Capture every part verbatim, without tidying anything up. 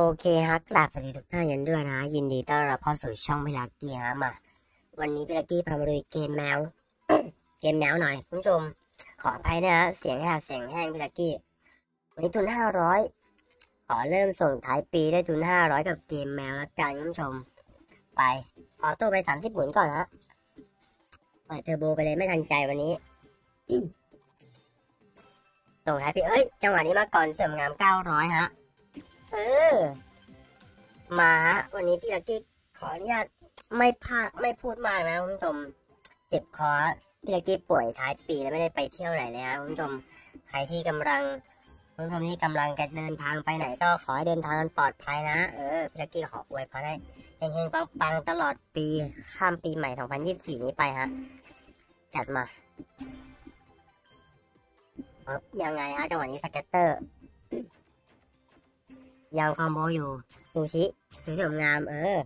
โอเคฮะกราบสวัสดีทุกท่านยันด้วยนะยินดีต้อนรับเข้าสู่ช่องพี่ลักกี้ฮะมาวันนี้พี่ลักกี้พามาดูเกมแมว เกมแมวหน่อยคุณผู้ชมขออภัยนะฮะเสียงแหบเสียงแห้งพี่ลักกี้วันนี้ทุนห้าร้อยขอเริ่มส่งท้ายปีได้ทุนห้าร้อยกับเกมแมวแล้วกันคุณผู้ชมไปออโต้ไปสามสิบหมุนก่อนฮะปล่อยเทอร์โบไปเลยไม่ทันใจวันนี้ ส่งท้ายปีเอ้ยจังหวะนี้มาก่อนเสริมงามเก้าร้อยฮะเออมาฮะวันนี้พี่ลักกี้ขออนุญาตไม่พากไม่พูดมากนะคุณผู้ชมเจ็บคอพี่ลักกี้ป่วยท้ายปีแล้วไม่ได้ไปเที่ยวไหนเลยฮะคุณผู้ชมใครที่กำลังคุณผู้ชมที่กำลังจะเดินทางไปไหนก็ขอให้เดินทางปลอดภัยนะเออพี่ลักกี้ขออวยพรให้เฮงๆปังๆตลอดปีข้ามปีใหม่สองพันยี่สิบสี่นี้ไปฮะจัดมาปึ๊บยังไงฮะจังหวะนี้สเก็ตเตอร์ยังคอมโบอยู่ซูชิซูชิงามเออ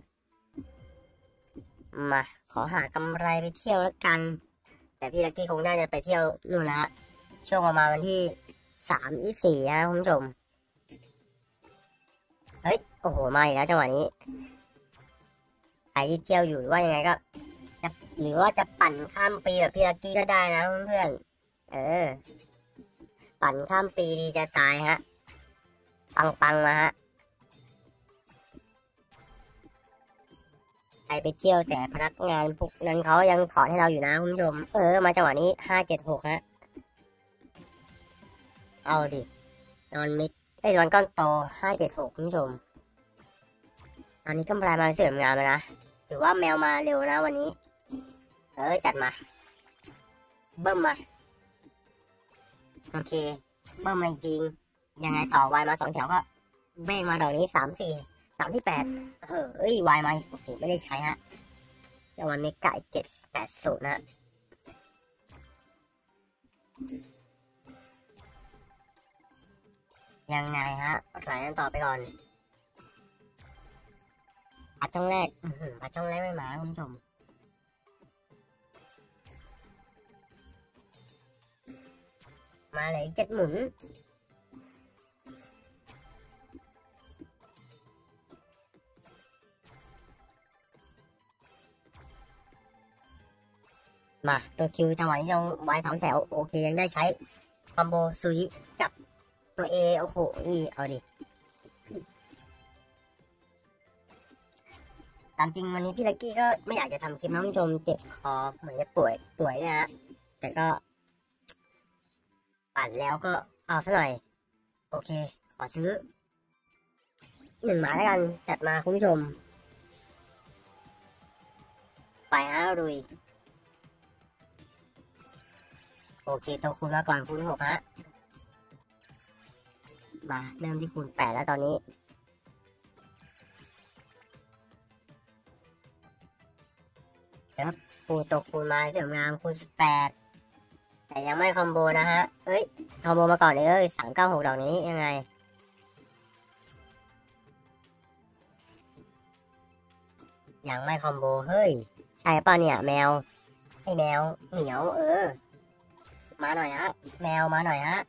มาขอหากำไรไปเที่ยวแล้วกันแต่พี่ลักกี้คงน่าจะไปเที่ยวนู่นละช่วงประมาณวันที่สามยี่สี่นะคุณผู้ชมเฮ้ยโอ้โหมาอีกแล้วจังหวะนี้ใครที่เที่ยวอยู่ว่ายังไงก็หรือว่าจะปั่นข้ามปีแบบพี่ลักกี้ก็ได้นะเพื่อนเออปั่นข้ามปีดีจะตายฮะปังปังมาฮะใครไปเที่ยวแต่พนักงานพวกนั้นเขายังถอนให้เราอยู่นะคุณผู้ชมเออมาจังหวะนี้ห้าเจ็ดหกฮะเอาดินอนมิดไอ้นอนก้อนโตห้าเจ็ดหกคุณผู้ชมตอนนี้ก็กำไรมาเสริมงานเลยนะหรือว่าแมวมาเร็วนะวันนี้เออจัดมาเบิ้มมาโอเคเบิ้มมาจริงยังไงต่อวายมาสองแถวก็เบ้งมาดอกนี้สามสี่สามที่แปดเฮ้ยวายมาโอเคไม่ได้ใช้ฮะแต่วันนี้ไก่เจ็ดแปดสูตรนะยังไงฮะสายนั้นต่อไปก่อนปัดช่องแรกปัดช่องแรกไม่มาคุณผู้ชมมาเลยเจ็ดหมุนมาตัวคิวจังหวะนี้ลงไว้สองแถวโอเคยังได้ใช้คอมโบซูชิกับตัวเอโอ้โหนี่เอาดิตามจริงวันนี้พี่ลักกี้ก็ไม่อยากจะทำคลิปน้องชมเจ็บคอเหมือนจะป่วยป่วยนะฮะแต่ก็ปั่นแล้วก็เอาซะหน่อยโอเคขอซื้อหนึ่งหมายแล้วกันจัดมาคุณผู้ชมไปฮะลุยโอเคตัวคูณมาก่อนคูณหกฮะมาเริ่มที่คูณแปดแล้วตอนนี้ครับปูตัวคูณมาเสริมงามคูณสิบแปดแต่ยังไม่คอมโบนะฮะเอ้ยคอมโบมาก่อนเลยเอ้ยสามเก้าหกดอกนี้ยังไงยังไม่คอมโบเฮ้ยใช่ป่ะเนี่ยแมวไอ้แมวเหนียวเออมาหน่อยฮะแมวมาหน่อยฮะ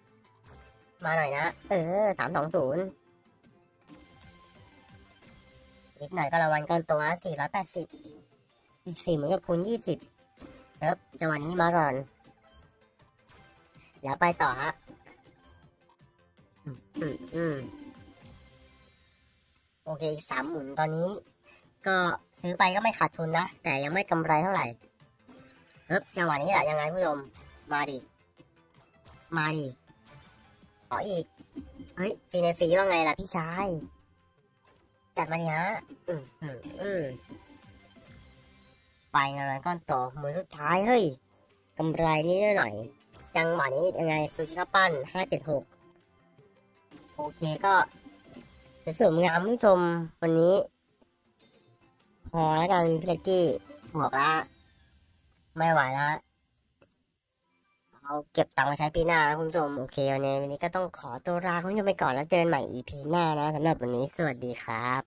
มาหน่อยนะเออสามสองศูนย์นิดหน่อยก็ระวังก้อนตัวสี่ร้อยแปดสิบอีกสี่หมื่นกับคูณยี่สิบครับจังหวะนี้มาก่อนแล้วไปต่อฮะอืมอืมโอเคสามหมุนตอนนี้ก็ซื้อไปก็ไม่ขาดทุนนะแต่ยังไม่กำไรเท่าไหร่ครับจังหวะนี้แหละยังไงผู้ชมมาดิมาดิขออีกเฮ้ยฟีในฟีว่าไงล่ะพี่ชายจัดมาดิฮะอืมอืมอืมไปงานก้อนต่อมือสุดท้ายเฮ้ยกำไรนิดหน่อยจังหวะนี้ยังไงซูชิข้าวปั้นห้าเจ็ดหกโอเคก็จะสวยงามผู้ชมวันนี้พอแล้วกันพี่ลักกี้บวกละไม่ไหวละเอาเก็บตังค์มาใช้ปีหน้านะคุณผู้ชมโอเควันนี้วันนี้ก็ต้องขอตัวลาคุณผู้ชมไปก่อนแล้วเจอกันใหม่ อี พี หน้านะสำหรับวันนี้สวัสดีครับ